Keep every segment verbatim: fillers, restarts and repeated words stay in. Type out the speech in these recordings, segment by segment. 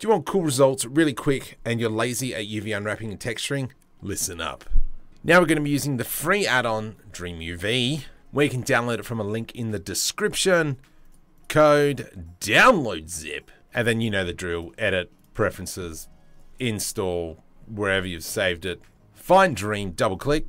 Do you want cool results really quick and you're lazy at U V unwrapping and texturing? Listen up. Now we're going to be using the free add-on Dream U V, where you can download it from a link in the description. Code download zip, and then you know the drill: edit, preferences, install, wherever you've saved it, find Dream, double click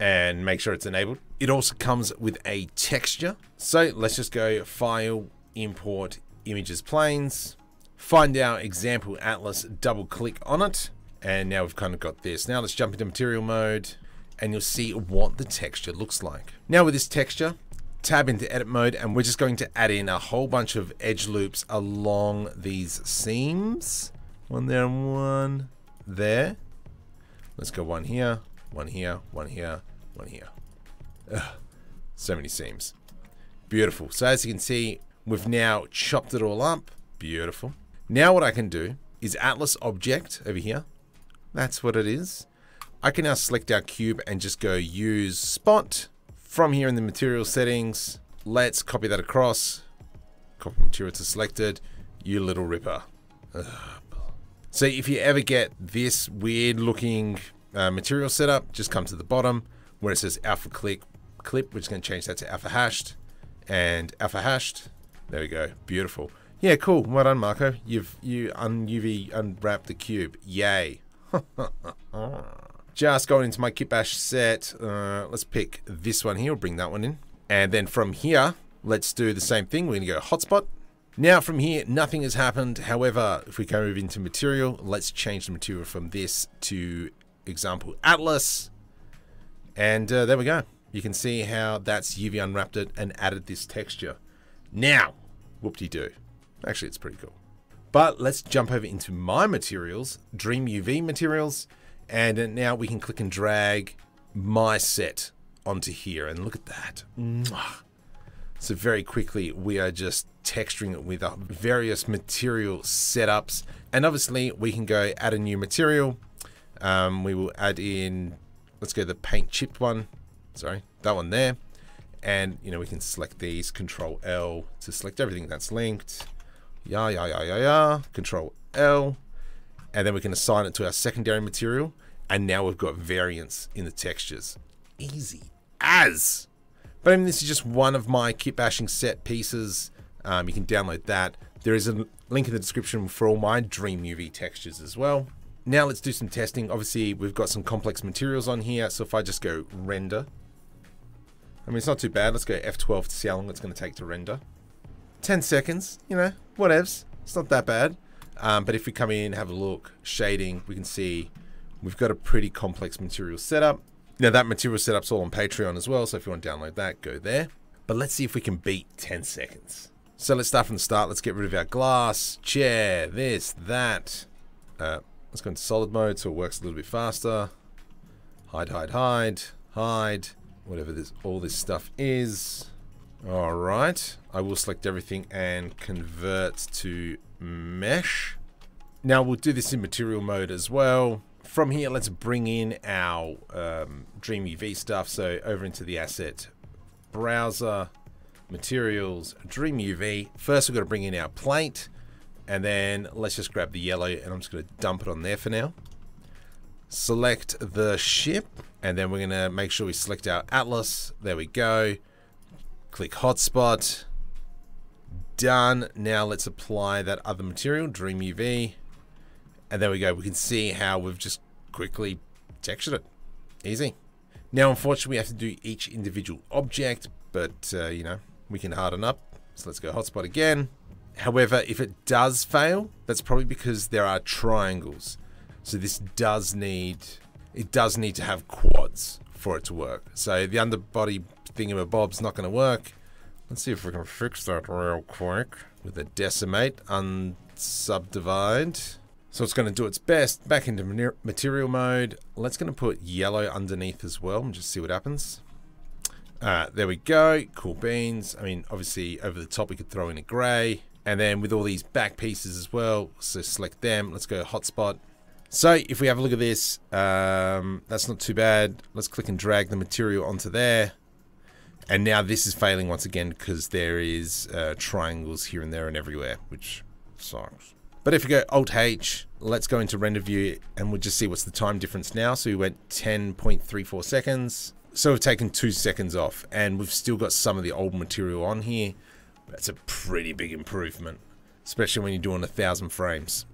and make sure it's enabled. It also comes with a texture, so let's just go file, import images, planes, find our example atlas, double click on it, and now we've kind of got this. Now let's jump into material mode and you'll see what the texture looks like. Now with this texture, tab into edit mode, and we're just going to add in a whole bunch of edge loops along these seams. One there and one there. Let's go one here, one here, one here, one here. Ugh, so many seams. Beautiful. So as you can see, we've now chopped it all up. Beautiful. Now what I can do is Atlas Object over here. That's what it is. I can now select our cube and just go use spot. From here in the material settings, let's copy that across. Copy material to selected, you little ripper. Ugh. So if you ever get this weird looking uh, material setup, just come to the bottom where it says alpha click clip. We're just gonna change that to alpha hashed and alpha hashed. There we go, beautiful. Yeah, cool, well done Marco. You've you un U V unwrapped the cube, yay. Just going into my kitbash set, uh, let's pick this one here, we'll bring that one in. And then from here, let's do the same thing, we're gonna go hotspot. Now from here, nothing has happened. However, if we go move into material, let's change the material from this to example Atlas. And uh, there we go. You can see how that's U V unwrapped it and added this texture. Now, whoop-de-doo. Actually, it's pretty cool. But let's jump over into my materials, Dream U V materials. And now we can click and drag my set onto here, and look at that. So very quickly, we are just texturing it with our various material setups. And obviously we can go add a new material. Um, we will add in, let's go the paint chipped one, sorry, that one there. And you know, we can select these, Control-L to select everything that's linked. Yeah, yeah, yeah, yeah, yeah, Control-L. And then we can assign it to our secondary material. And now we've got variance in the textures. Easy as. But I mean, this is just one of my kitbashing set pieces. Um, you can download that. There is a link in the description for all my Dream U V textures as well. Now let's do some testing. Obviously we've got some complex materials on here. So if I just go render, I mean, it's not too bad. Let's go F twelve to see how long it's going to take to render. ten seconds, you know, whatevs. It's not that bad. Um, but if we come in, have a look, shading, we can see we've got a pretty complex material setup. Now that material setup's all on Patreon as well, so if you want to download that, go there. But let's see if we can beat ten seconds. So let's start from the start. Let's get rid of our glass, chair, this, that. Uh, let's go into solid mode so it works a little bit faster. Hide, hide, hide, hide, whatever this, all this stuff is. All right, I will select everything and convert to mesh. Now we'll do this in material mode as well. From here, let's bring in our um, Dream U V stuff. So over into the asset browser, materials, Dream U V. First, we've got to bring in our plate, and then let's just grab the yellow, and I'm just going to dump it on there for now. Select the ship, and then we're going to make sure we select our atlas. There we go. Click hotspot. Done. Now let's apply that other material, Dream U V, and there we go. We can see how we've just quickly textured it. Easy. Now unfortunately we have to do each individual object, but uh, you know, we can harden up. So let's go hotspot again. However, if it does fail, that's probably because there are triangles. So this does need, it does need to have quads for it to work. So the underbody thingamabob's not going to work. Let's see if we can fix that real quick with a decimate, unsubdivide. So it's going to do its best. Back into material mode. Let's going to put yellow underneath as well and just see what happens. Uh, there we go. Cool beans. I mean, obviously over the top we could throw in a gray, and then with all these back pieces as well. So select them. Let's go hotspot. So if we have a look at this, um, that's not too bad. Let's click and drag the material onto there. And now this is failing once again because there is uh, triangles here and there and everywhere, which sucks. But if you go Alt-H, let's go into Render View and we'll just see what's the time difference now. So we went ten point three four seconds. So we've taken two seconds off and we've still got some of the old material on here. That's a pretty big improvement, especially when you're doing a thousand frames.